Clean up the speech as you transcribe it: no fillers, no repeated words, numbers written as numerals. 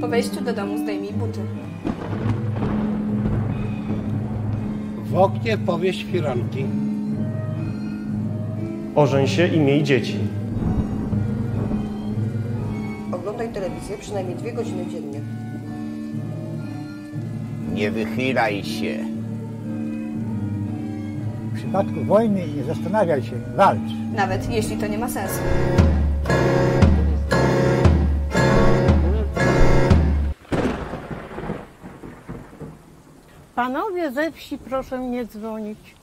Po wejściu do domu zdejmij buty. W oknie powieś firanki. Ożeń się i miej dzieci. Oglądaj telewizję przynajmniej 2 godziny dziennie. Nie wychylaj się. W przypadku wojny nie zastanawiaj się, walcz. Nawet jeśli to nie ma sensu. Panowie ze wsi, proszę nie dzwonić.